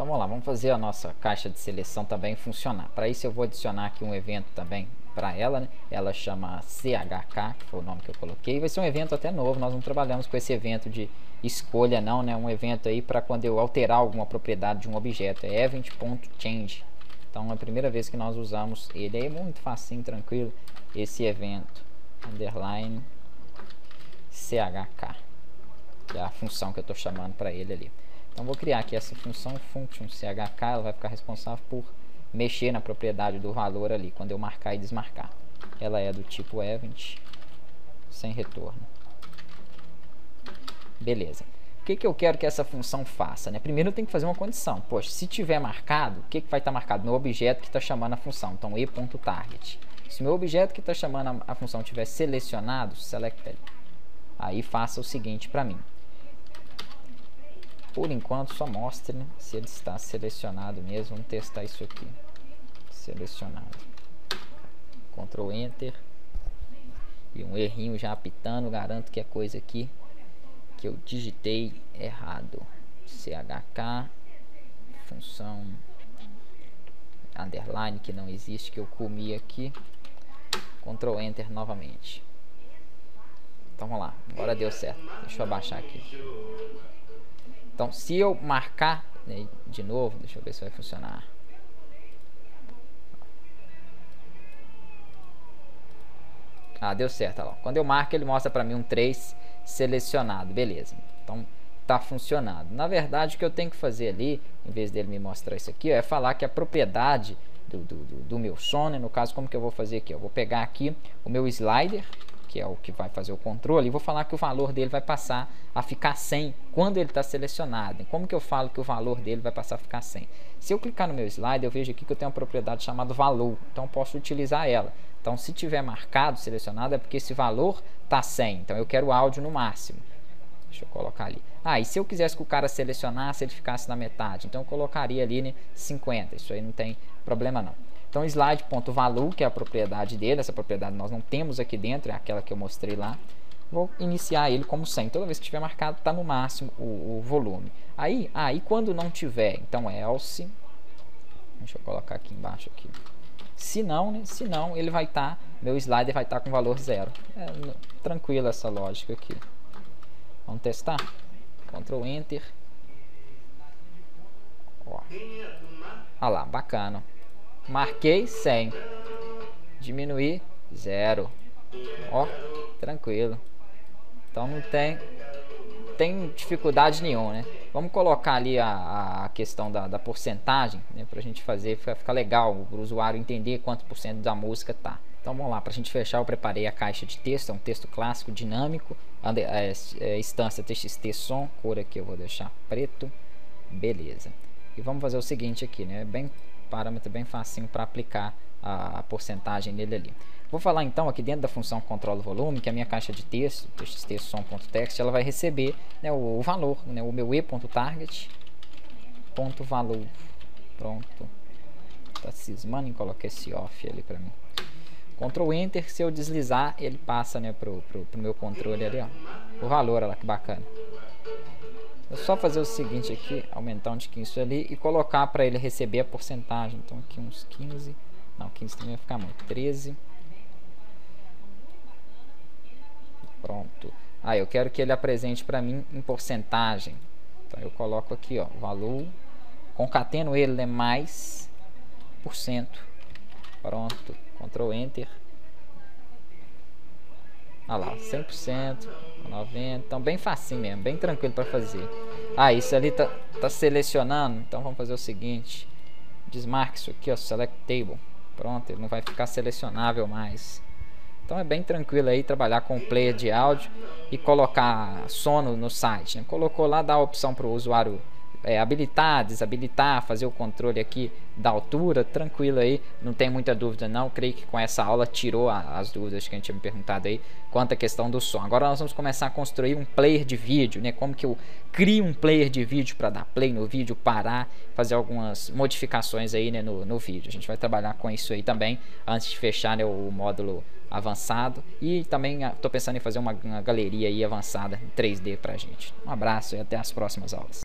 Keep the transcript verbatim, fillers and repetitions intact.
Então vamos lá, vamos fazer a nossa caixa de seleção também funcionar. Para isso eu vou adicionar aqui um evento também para ela, né? Ela chama C H K, que foi o nome que eu coloquei. Vai ser um evento até novo, nós não trabalhamos com esse evento de escolha não, né? Um evento aí para quando eu alterar alguma propriedade de um objeto, é event.change. Então é a primeira vez que nós usamos ele, é muito facinho, tranquilo, esse evento, underline C H K, que é a função que eu estou chamando para ele ali. Então vou criar aqui essa função function C H K, ela vai ficar responsável por mexer na propriedade do valor ali, quando eu marcar e desmarcar. Ela é do tipo event, sem retorno. Beleza. O que que eu quero que essa função faça, né? Primeiro eu tenho que fazer uma condição. Poxa, se tiver marcado, o que que vai estar marcado? Meu objeto que está chamando a função. Então e.target. Se meu objeto que está chamando a função tiver selecionado, selected, aí faça o seguinte para mim. Por enquanto só mostre, né, se ele está selecionado mesmo. Vamos testar isso aqui. Selecionado. Ctrl Enter. E um errinho já apitando. Garanto que é coisa aqui que eu digitei errado. C H K. Função. Underline que não existe. Que eu comi aqui. Ctrl Enter novamente. Então vamos lá. Agora deu certo. Deixa eu abaixar aqui. Então, se eu marcar, né, de novo, deixa eu ver se vai funcionar. Ah, deu certo. Olha lá. Quando eu marco, ele mostra para mim um três selecionado. Beleza. Então, tá funcionando. Na verdade, o que eu tenho que fazer ali, em vez dele me mostrar isso aqui, ó, é falar que a propriedade do, do, do meu som, né, no caso, como que eu vou fazer aqui? Eu vou pegar aqui o meu slider, que é o que vai fazer o controle, e vou falar que o valor dele vai passar a ficar cem quando ele está selecionado. Como que eu falo que o valor dele vai passar a ficar cem? Se eu clicar no meu slide, eu vejo aqui que eu tenho uma propriedade chamada valor, então eu posso utilizar ela. Então se tiver marcado, selecionado, é porque esse valor está cem, então eu quero áudio no máximo. Deixa eu colocar ali. Ah, e se eu quisesse que o cara selecionasse, ele ficasse na metade, então eu colocaria ali, né, cinquenta, isso aí não tem problema não. Então slide.value, que é a propriedade dele, essa propriedade nós não temos aqui dentro, é aquela que eu mostrei lá. Vou iniciar ele como cem, toda vez que tiver marcado está no máximo o, o volume. Aí, ah, e quando não tiver, então else, deixa eu colocar aqui embaixo aqui. Se não, né, se não, ele vai estar, tá, meu slider vai estar tá com valor zero. É tranquila essa lógica aqui. Vamos testar? Ctrl Enter. Ó. Ah lá, bacana. Marquei cem, diminuir zero, ó, tranquilo. Então não tem, tem dificuldade nenhuma, né? Vamos colocar ali a, a questão da, da porcentagem, né, para a gente fazer, fica, fica legal o usuário entender quanto por cento da música tá. Então vamos lá, para a gente fechar eu preparei a caixa de texto, é um texto clássico, dinâmico, under, é, é, instância txt som, cor aqui eu vou deixar preto, beleza. E vamos fazer o seguinte aqui, né, bem parâmetro bem facinho para aplicar a, a porcentagem nele ali. Vou falar então aqui dentro da função controla volume, que a minha caixa de texto, txt som.text, ela vai receber, né, o, o valor, né, o meu e.target, ponto valor. Pronto. Tá cismando em colocar esse off ali para mim. Ctrl Enter, se eu deslizar, ele passa, né, pro, pro, pro meu controle ali, ó. O valor, olha lá, que bacana. É só fazer o seguinte aqui, aumentar um tiquinho isso ali e colocar para ele receber a porcentagem. Então aqui uns quinze, não, quinze também vai ficar muito, treze. Pronto. Ah, eu quero que ele apresente para mim em porcentagem. Então eu coloco aqui, ó, valor, concateno ele, né, mais, por cento. Pronto, Ctrl Enter. Ah lá, cem por cento, noventa por cento, então bem facinho mesmo, bem tranquilo para fazer. Ah, isso ali tá, tá selecionando, então vamos fazer o seguinte, desmarque isso aqui, ó, select table, pronto, ele não vai ficar selecionável mais. Então é bem tranquilo aí trabalhar com o player de áudio e colocar som no site, né? Colocou lá, dá a opção para o usuário é, habilitar, desabilitar, fazer o controle aqui da altura, tranquilo aí, não tem muita dúvida não, creio que com essa aula tirou a, as dúvidas que a gente tinha me perguntado aí quanto à questão do som. Agora nós vamos começar a construir um player de vídeo, né, como que eu crio um player de vídeo para dar play no vídeo, parar, fazer algumas modificações aí, né, no, no vídeo, a gente vai trabalhar com isso aí também, antes de fechar, né, o módulo avançado, e também estou pensando em fazer uma, uma galeria aí avançada em três D pra gente. Um abraço e até as próximas aulas.